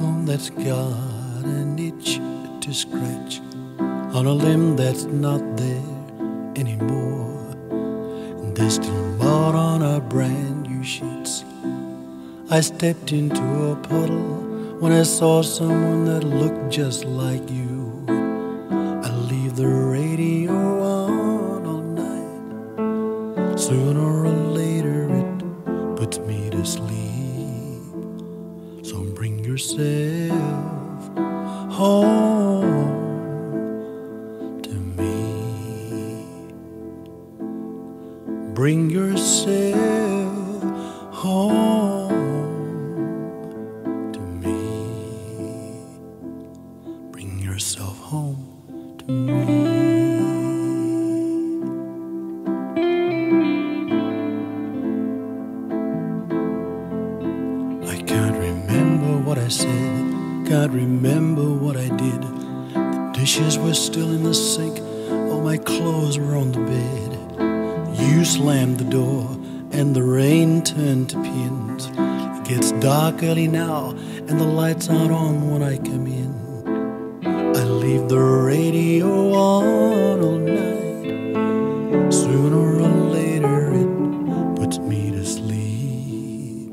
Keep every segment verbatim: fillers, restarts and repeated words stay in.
bone that's got an itch to scratch on a limb that's not there anymore. And there's still mud on our brand new sheets. I stepped into a puddle when I saw someone that looked just like you. I leave the radio on all night. Sooner or later it puts me to sleep. So bring yourself home to me. Bring yourself home to me. Bring yourself home to me. I can't remember what I said, can't remember what I did. The dishes were still in the sink, all my clothes were on the bed. You slammed the door and the rain turned to pins. It gets dark early now and the lights aren't on when I come in. I leave the radio on all night. Sooner or later it puts me to sleep.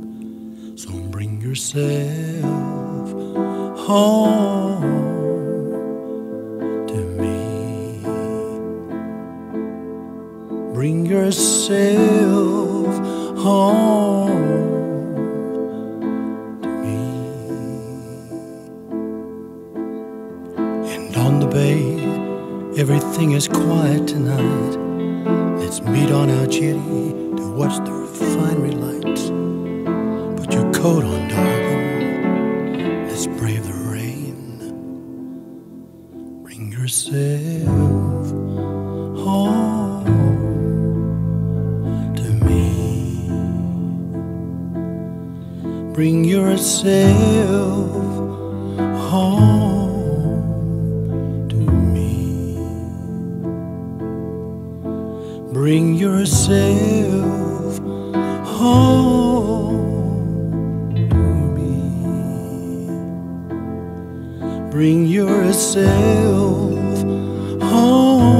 So bring yourself home to me. Bring yourself home to me. And on the bay, everything is quiet tonight. Let's meet on our jetty to watch the refinery lights. Put your coat on, darling. Let's brave the rain. Bring yourself home. Bring yourself home to me. Bring yourself home to me. Bring yourself home.